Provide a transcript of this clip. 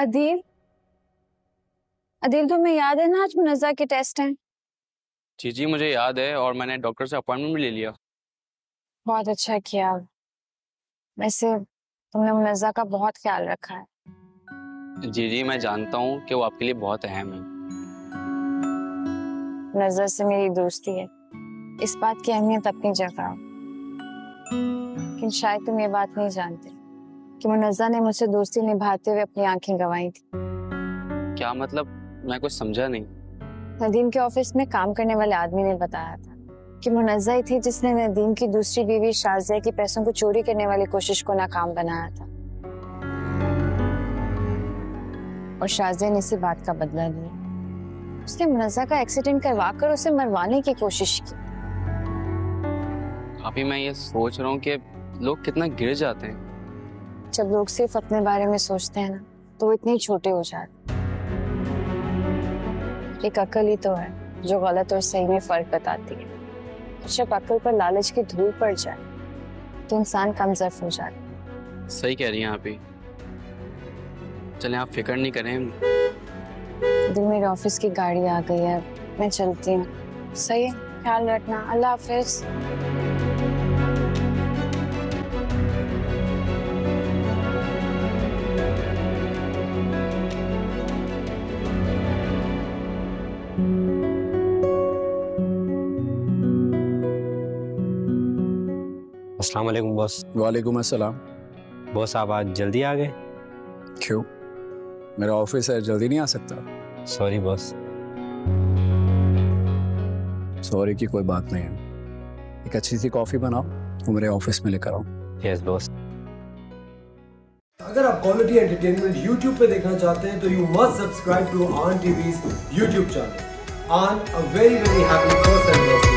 अदील, अदील तुम्हें याद है ना आज मुनज़ा के टेस्ट हैं? जी जी मुझे याद है और मैंने डॉक्टर से अपॉइंटमेंट भी ले लिया। बहुत अच्छा किया। वैसे तुमने मुनज़ा का बहुत ख्याल रखा है। जी जी मैं जानता हूँ कि वो आपके लिए बहुत अहम है। मुनज़ा से मेरी दोस्ती है, इस बात की अहमियत अपनी जगह, लेकिन शायद तुम ये बात नहीं जानते कि मुनज़ा ने मुझसे दोस्ती निभाते हुए अपनी आंखें गंवाई थी। क्या मतलब? मैं कुछ समझा नहीं। नदीम के ऑफिस में काम करने वाले आदमी ने बताया था कि मुनज़ा ही थी जिसने नदीम की दूसरी बीवी शाज़िया की पैसों को चोरी करने वाली कोशिश को नाकाम बनाया था, और शाज़िया ने इसी बात का बदला लिया। उसने मुनज़ा का एक्सीडेंट करवाकर उसे मरवाने की कोशिश की। अभी मैं ये सोच रहा हूँ कि लोग कितना गिर जाते हैं। जब लोग सिर्फ अपने बारे में सोचते हैं ना, तो वो इतने छोटे हो जाते। एक अकल ही तो है जो गलत और सही में फर्क बताती है। जब अकल पर लालच की धूल पड़ जाए तो इंसान कमजोर हो जाता। सही कह रही हैं आप ही। चलें आप फिक्र नहीं करें। दिल मेरे ऑफिस की गाड़ी आ गई है, मैं चलती हूँ। सही है, ख्याल रखना। अल्लाह हाफिज। अस्सलाम वालेकुम बॉस। वालेकुम अस्सलाम। बॉस आप आज जल्दी आ गए। क्यों? मेरा ऑफिस है, जल्दी नहीं आ सकता। Sorry boss. सॉरी की कोई बात नहीं है। एक अच्छी सी कॉफ़ी बनाओ और मेरे ऑफिस में लेकर आओ। Yes boss. अगर आप कॉमेडी एंटरटेनमेंट YouTube पे देखना चाहते हैं तो you must subscribe to Aan TV's YouTube channel. आन a very very happy person.